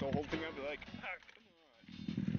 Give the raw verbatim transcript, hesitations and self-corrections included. The whole thing I'd be like, ah, come on.